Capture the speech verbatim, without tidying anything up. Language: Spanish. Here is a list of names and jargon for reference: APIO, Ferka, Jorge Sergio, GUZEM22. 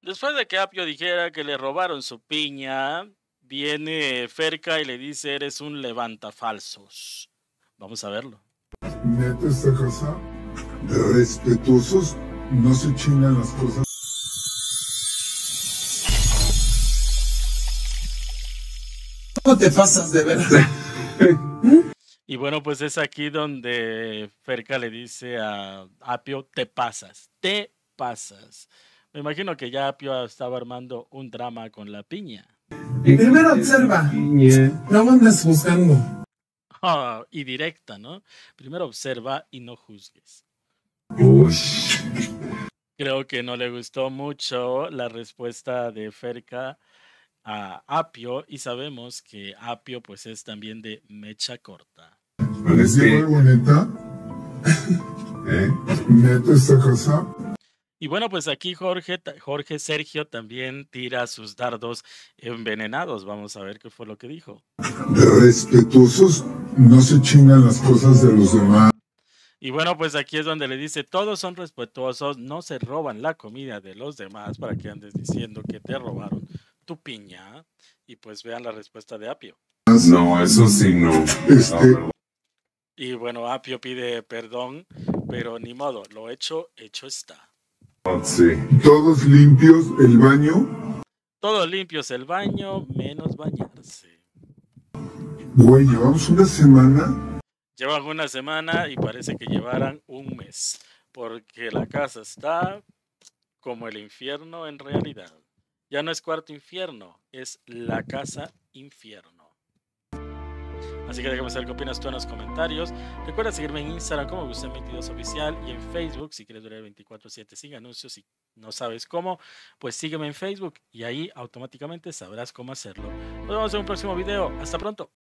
Después de que APIO dijera que le robaron su piña, viene Ferka y le dice: eres un levantafalsos. Vamos a verlo. Neta, esta casa de respetuosos no se chingan las cosas. ¿Cómo te pasas de verdad? Y bueno, pues es aquí donde Ferka le dice a APIO: te pasas, te pasas. Me imagino que ya APIO estaba armando un drama con la piña. Primero observa, no andas juzgando. Oh, y directa, ¿no? Primero observa y no juzgues. Ush. Creo que no le gustó mucho la respuesta de Ferka a APIO, y sabemos que APIO pues es también de mecha corta. Parece muy bonita. ¿Eh? Neta esta casa. Y bueno, pues aquí Jorge, Jorge Sergio también tira sus dardos envenenados. Vamos a ver qué fue lo que dijo. Respetuosos, no se chingan las cosas de los demás. Y bueno, pues aquí es donde le dice: todos son respetuosos, no se roban la comida de los demás para que andes diciendo que te robaron tu piña. Y pues vean la respuesta de APIO. No, eso sí no. Este... Y bueno, APIO pide perdón, pero ni modo, lo hecho, hecho está. Sí. Todos limpios el baño. Todos limpios el baño, menos bañarse. Güey, llevamos una semana. Llevan una semana y parece que llevaran un mes, porque la casa está como el infierno en realidad. Ya no es cuarto infierno, es la casa infierno. Así que déjame saber qué opinas tú en los comentarios. Recuerda seguirme en Instagram como Guzem veintidós Oficial y en Facebook si quieres durar veinticuatro siete sin anuncios. Si no sabes cómo, pues sígueme en Facebook y ahí automáticamente sabrás cómo hacerlo. Nos vemos en un próximo video. Hasta pronto.